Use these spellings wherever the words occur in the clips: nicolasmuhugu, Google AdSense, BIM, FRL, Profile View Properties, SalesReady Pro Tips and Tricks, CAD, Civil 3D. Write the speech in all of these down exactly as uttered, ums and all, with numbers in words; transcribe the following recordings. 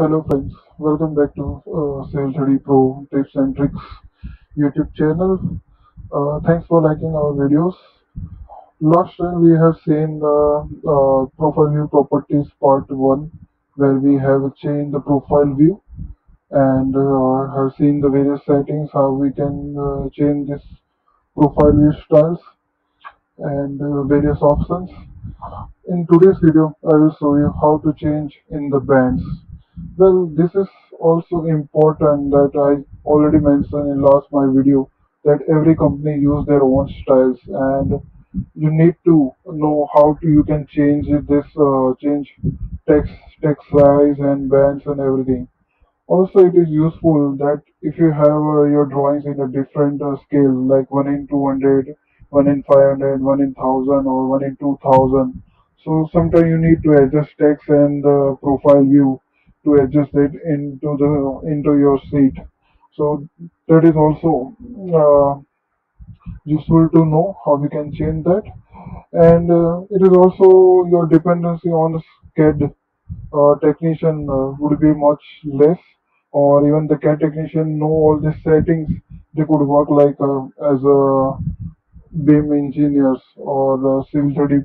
Hello friends, welcome back to uh, SalesReady Pro Tips and Tricks YouTube channel. Uh, thanks for liking our videos. Last time we have seen the uh, Profile View Properties Part one, where we have changed the profile view and uh, have seen the various settings, how we can uh, change this profile view styles and uh, various options. In today's video, I will show you how to change in the bands. Well, this is also important that I already mentioned in last my video that every company use their own styles, and you need to know how to you can change this uh, change text text size and bands and everything. Also, it is useful that if you have uh, your drawings in a different uh, scale, like one in two hundred, one in five hundred, one in one thousand, or one in two thousand, so sometimes you need to adjust text and uh, profile view to adjust it into the into your seat. So that is also uh, useful to know how you can change that. And uh, it is also your dependency on C A D uh, technician uh, would be much less, or even the C A D technician know all these settings. They could work like uh, as a B I M engineers or Civil three D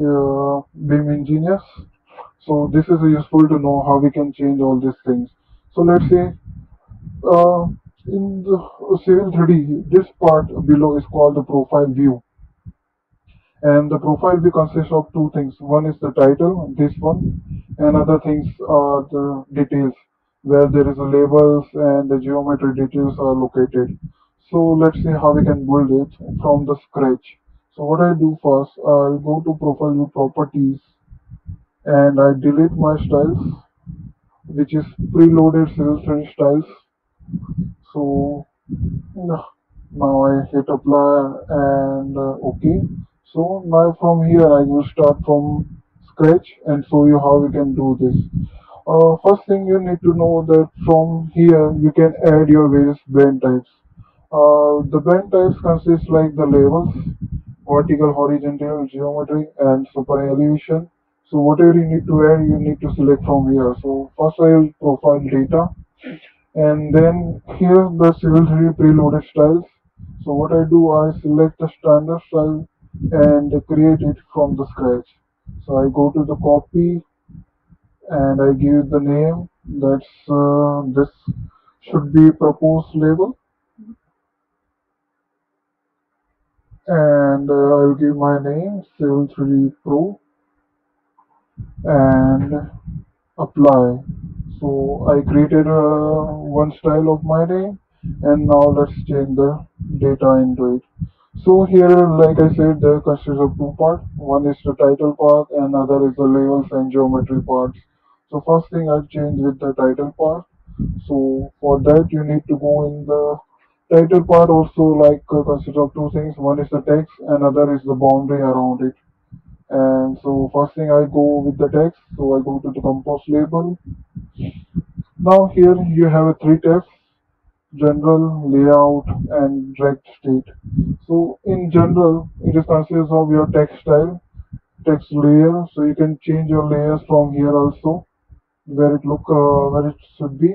uh, B I M engineers. So this is useful to know how we can change all these things. So let's say uh, in the Civil three D, this part below is called the profile view. And the profile view consists of two things. One is the title, this one, and other things are the details, where there is the labels and the geometry details are located. So let's see how we can build it from the scratch. So what I do first, I'll go to profile view properties, and I delete my styles, which is preloaded Civil three D styles. So now I hit apply and uh, OK. So now from here I will start from scratch and show you how we can do this. Uh, first thing you need to know that from here you can add your various band types. Uh, the band types consist like the labels, vertical, horizontal, geometry, and super elevation. So whatever you need to add, you need to select from here. So first I will profile data, and then here the Civil three D preloaded styles. So what I do, I select the standard style and create it from the scratch. So I go to the copy and I give the name. That's uh, this should be proposed label, and uh, I'll give my name Civil three D Pro. And apply. So I created uh, one style of my name, and now let's change the data into it. So here, like I said, there consists of two parts. One is the title part, and other is the labels and geometry parts. So first thing I change with the title part. So for that you need to go in the title part. Also, like uh, consists of two things. One is the text, and other is the boundary around it. And so first thing I go with the text, so I go to the compose label. Now here you have a three tabs: general, layout, and drag state. So in general, it is consists of your text style, text layer. So you can change your layers from here also, where it look uh, where it should be,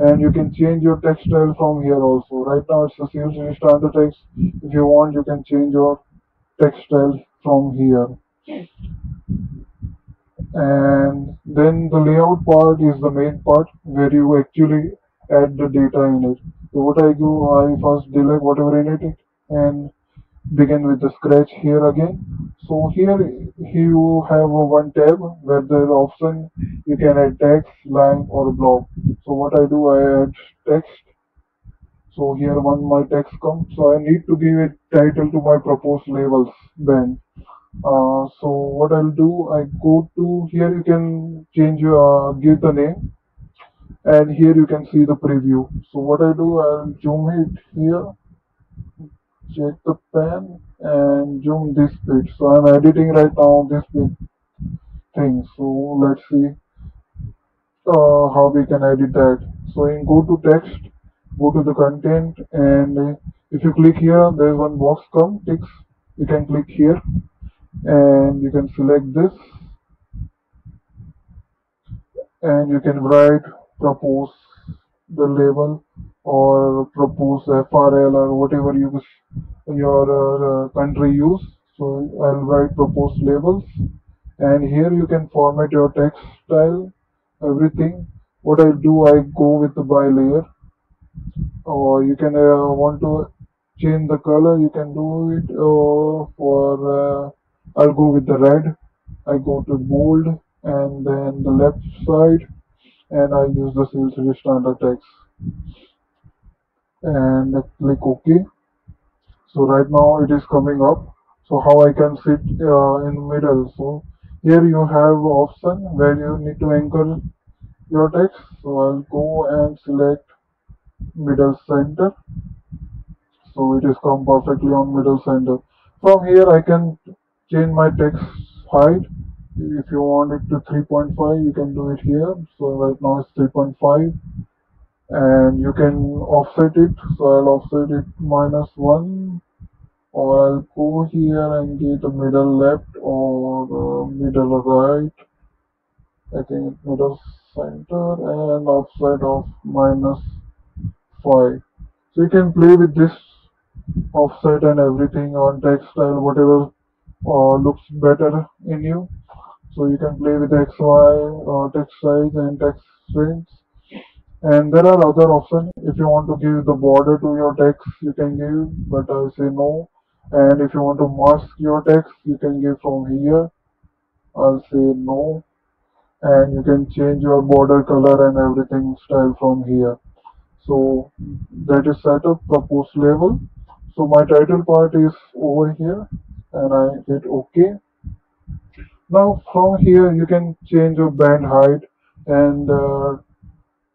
and you can change your text style from here also. Right now it's the same standard text. If you want, you can change your text style from here. And then the layout part is the main part where you actually add the data in it. So what I do, I first delete whatever in it and begin with the scratch here again. So here you have a one tab where there is option you can add text, line, or block. So what I do, I add text. So here one my text comes. So I need to give a title to my proposed labels band. Uh, so what I'll do, I go to here, you can change your uh, give the name, and here you can see the preview. So what I do, I'll zoom it here, check the pen, and zoom this page. So I'm editing right now this thing. So let's see uh, how we can edit that. So in go to text, go to the content, and if you click here, there's one box come ticks. You can click here and you can select this, and you can write propose the label or propose F R L or whatever you wish your uh, country use. So I'll write propose labels, and here you can format your text style, everything. What I do, I go with the by layer, or you can uh, want to change the color, you can do it uh, for uh, I'll go with the red, I go to bold and then the left side, and I use the SalesReady standard text and click OK. So right now it is coming up. So how I can sit uh, in middle. So here you have option where you need to anchor your text. So I'll go and select middle center. So it is come perfectly on middle center. From here I can change my text height. If you want it to three point five, you can do it here. So right now it's three point five, and you can offset it. So I'll offset it minus one, or I'll go here and get a middle left or middle right. I think it's middle center, and offset of minus five. So you can play with this offset and everything on text style, whatever uh, looks better in you. So you can play with X Y or uh, text size and text range. And there are other options. If you want to give the border to your text, you can give, but I say no. And if you want to mask your text, you can give from here. I'll say no. And you can change your border color and everything style from here. So that is set up, propose label. So my title part is over here, and I hit OK. Now from here you can change your band height and uh,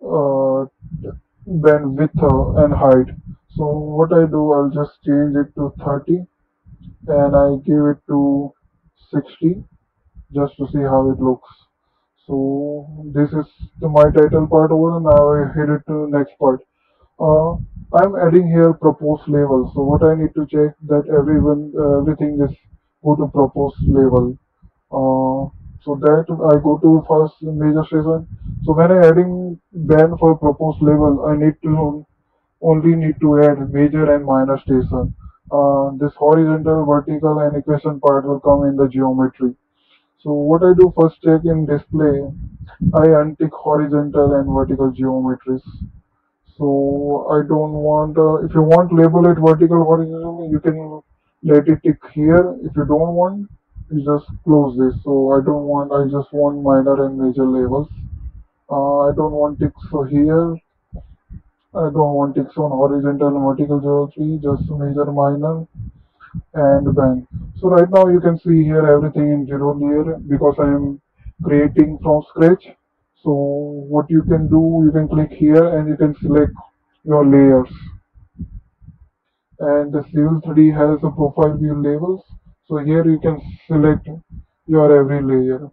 uh band width and height. So what I do, I'll just change it to thirty, and I give it to sixty just to see how it looks. So this is the my title part over, and now I hit it to next part. uh I'm adding here propose label. So what I need to check that everyone uh, everything is go to propose label. Uh, so that I go to first major station. So when I adding band for proposed label, I need to only need to add major and minor station. Uh, this horizontal, vertical, and equation part will come in the geometry. So what I do, first check in display, I untick horizontal and vertical geometries. So I don't want. Uh, if you want label it vertical, horizontal, you can let it tick here. If you don't want, you just close this. So I don't want, I just want minor and major labels. Uh, I don't want ticks here. I don't want ticks on horizontal and vertical geometry, just major, minor, and band. So right now you can see here everything in zero layer because I am creating from scratch. So what you can do, you can click here and you can select your layers. And the Civil three D has a profile view labels. So here you can select your every layer.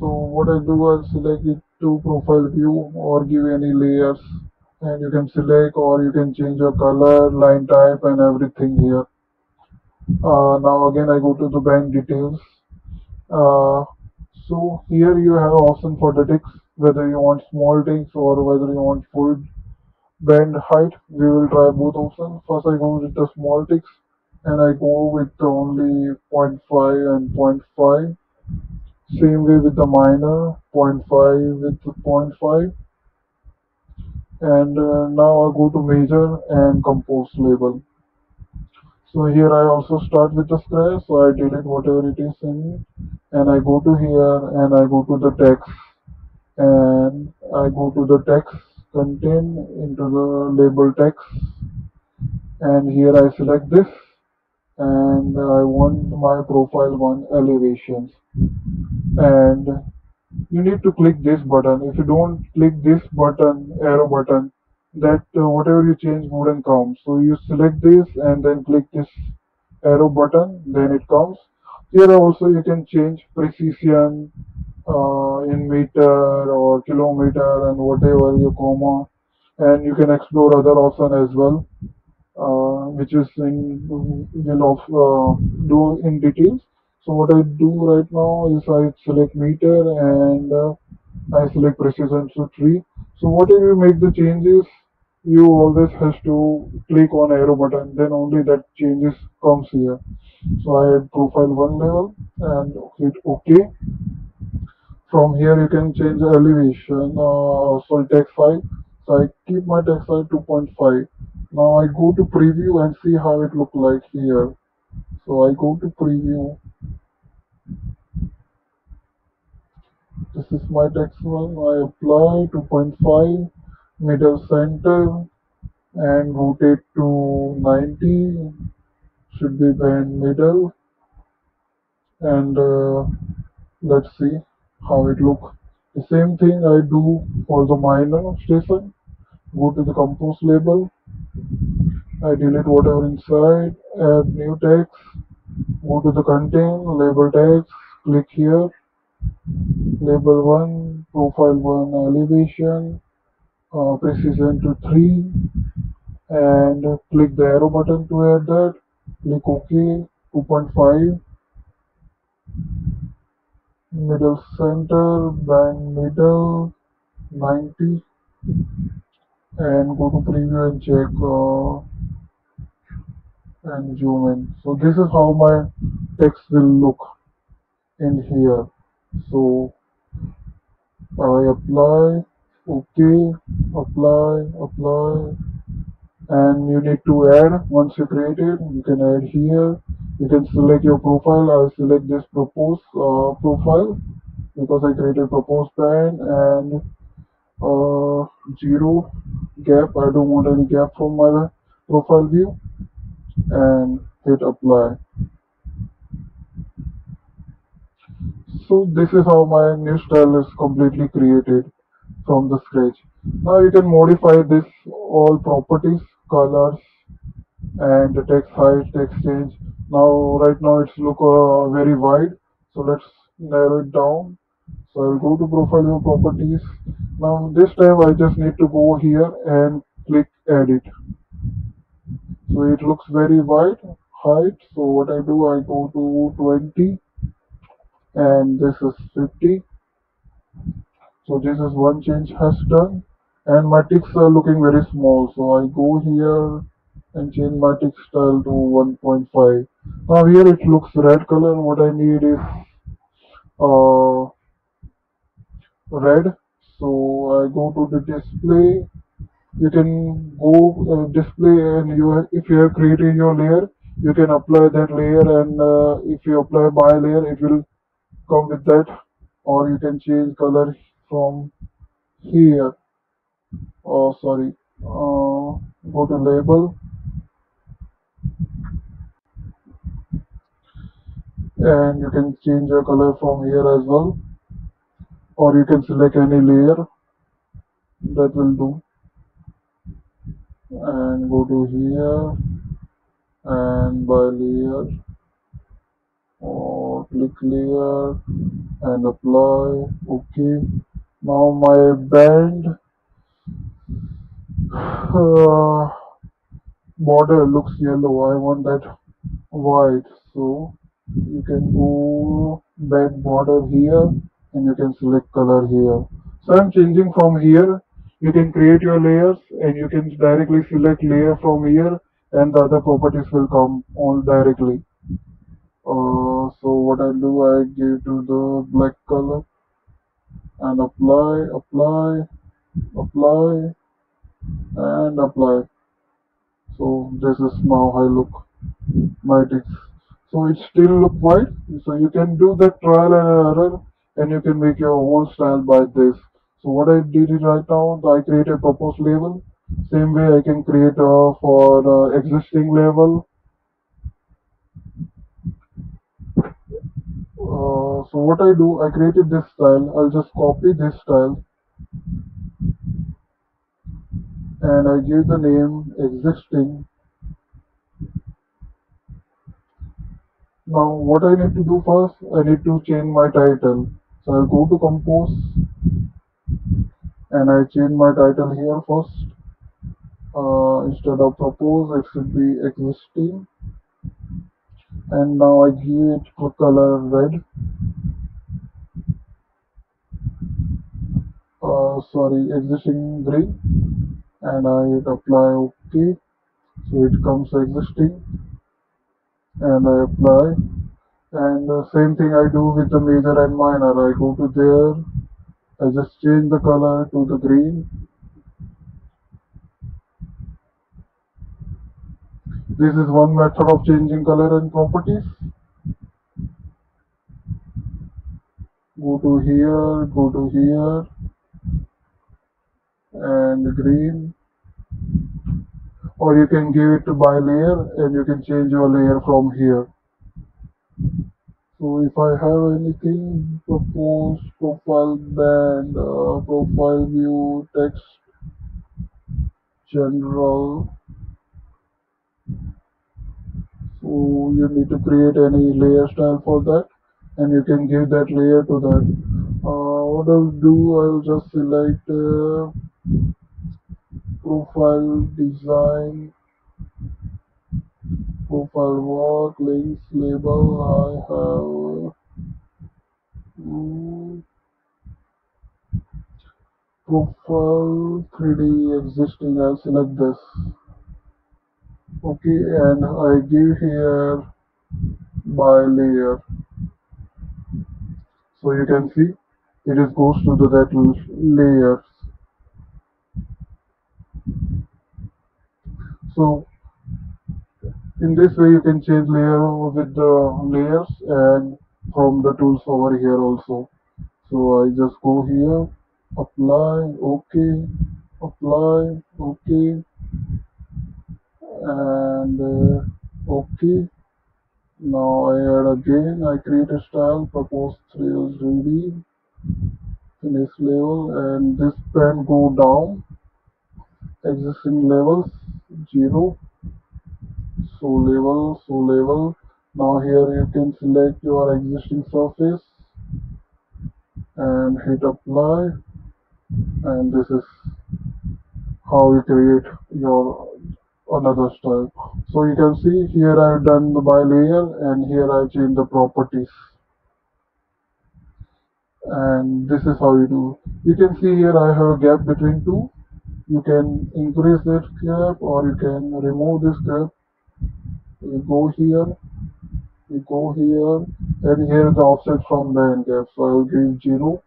So what I do, I'll select it to profile view or give any layers, and you can select or you can change your color, line type, and everything here. Uh, now again I go to the band details. Uh, so here you have option for the ticks, whether you want small ticks or whether you want full band height. We will try both options. First I go with the small ticks, and I go with only zero point five and zero point five. Same way with the minor, zero point five with zero point five. And uh, now I go to major and compose label. So here I also start with the scratch. So I delete whatever it is in, and I go to here and I go to the text, and I go to the text contain into the label text, and here I select this. And I want my profile one elevations, and you need to click this button. If you don't click this button, arrow button, that uh, whatever you change wouldn't come. So you select this and then click this arrow button, then it comes. Here also you can change precision uh, in meter or kilometer and whatever your comma, and you can explore other options as well, Uh, which is in will of uh, do in details. So what I do right now is I select meter and uh, I select precision to three. So whatever you make the changes, you always has to click on arrow button, then only that changes comes here. So I add profile one level and hit OK. From here you can change the elevation, uh, sorry text file. So I keep my text file two point five. Now I go to preview and see how it look like here. So I go to preview. This is my text one. I apply two point five, middle center, and rotate to ninety. Should be bend middle. And uh, let's see how it look. The same thing I do for the minor station. Go to the compose label. I delete whatever inside. Add new text. Go to the contain label text. Click here. Label one, profile one, elevation, uh, precision to three, and click the arrow button to add that. Click OK. two point five, middle center, bang middle, ninety, and go to preview and check uh, and zoom in. So this is how my text will look in here. So I apply, OK, apply, apply, and you need to add. Once you create it, you can add here. You can select your profile. I'll select this proposed uh, profile because I created proposed band and uh, zero gap. I don't want any gap from my profile view, and hit apply. So this is how my new style is completely created from the scratch. Now you can modify this all properties, colors, and the text height, text change. Now right now it's look uh, very wide, so let's narrow it down. So I'll go to profile view properties. Now this time I just need to go here and click edit. So it looks very wide height. So what I do, I go to twenty. And this is fifty. So this is one change has done, and my ticks are looking very small. So I go here and change my tick style to one point five. Now here it looks red color. What I need is uh, red. So I go to the display. You can go uh, display, and you have, if you have created your layer, you can apply that layer, and uh, if you apply by layer, it will come with that, or you can change color from here. Oh, sorry. Uh, go to label and you can change your color from here as well, or you can select any layer, that will do. And go to here and by layer. Oh, click layer and apply. Okay, now my band uh, border looks yellow. I want that white, so you can go band border here and you can select color here. So I'm changing from here. You can create your layers and you can directly select layer from here, and the other properties will come on directly. Uh, so what I do, I give to the black color and apply, apply, apply, and apply. So this is now I look my ticks. So it still look white. So you can do the trial and error, and you can make your own style by this. So what I did is right now, I create a proposed label. Same way I can create uh, for the existing label. Uh, so what I do, I created this style. I'll just copy this style and I give the name existing. Now what I need to do first, I need to change my title. So I'll go to compose and I change my title here first. Uh, instead of propose, it should be existing. And now I give it color red, uh, sorry existing green, and I hit apply OK. So it comes existing, and I apply, and uh, same thing I do with the major and minor. I go to there, I just change the color to the green. This is one method of changing color and properties. Go to here, go to here, and green. Or you can give it by layer, and you can change your layer from here. So if I have anything, propose, profile band, uh, profile view, text, general. So you need to create any layer style for that, and you can give that layer to that. Uh, what I'll do, I'll just select uh, profile design, profile work, links, label. I have mm, profile three D existing. I'll select this. Okay, and I give here by layer, so you can see it is goes to the that layers. So in this way you can change layer with the layers and from the tools over here also. So I just go here, apply, okay, apply, okay. And uh, okay, now I add again. I create a style, propose Civil three D, finish level, and this pen go down. Existing levels zero. So level, so level. Now here you can select your existing surface and hit apply, and this is how you create your another style. So you can see here I've done the by layer, and here I change the properties, and this is how you do. You can see here I have a gap between two. You can increase that gap or you can remove this gap. You go here, you go here, and here is the offset from the end gap. So I will give zero,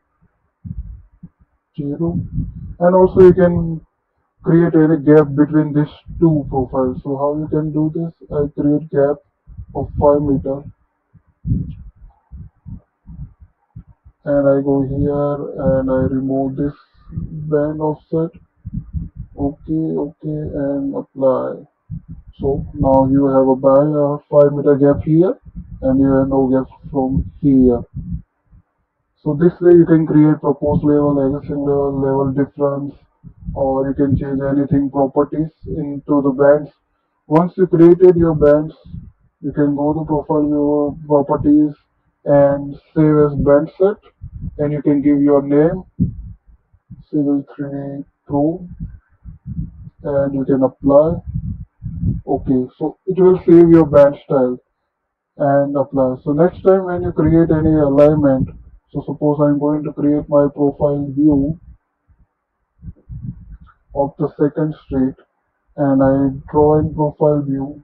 zero, and also you can create any gap between these two profiles. So how you can do this? I create gap of five meter, and I go here and I remove this band offset. Okay, okay, and apply. So now you have a by uh, five meter gap here, and you have no gap from here. So this way you can create proposed level, existing level, level difference, or you can change anything properties into the bands. Once you created your bands, you can go to profile view properties and save as band set, and you can give your name, Civil three D Pro, and you can apply. Okay, so it will save your band style and apply. So next time when you create any alignment, so suppose I'm going to create my profile view of the second street, and I draw in profile view.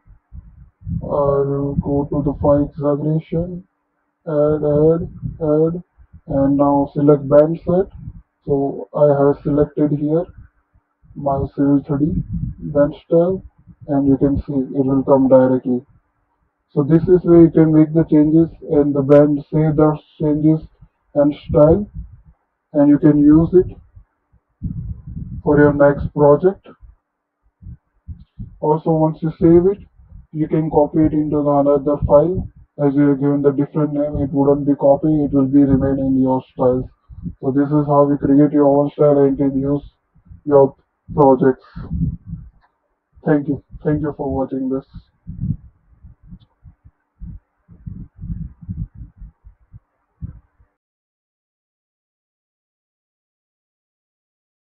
I'll go to the file exaggeration, add, add, add, and now select band set. So I have selected here my Civil three D band style, and you can see it will come directly. So this is where you can make the changes and the band, save the changes and style, and you can use it for your next project. Also, once you save it, you can copy it into another file. As you are given the different name, it wouldn't be copied, it will be remain in your styles. So this is how we create your own style and can use your projects. Thank you. Thank you for watching this.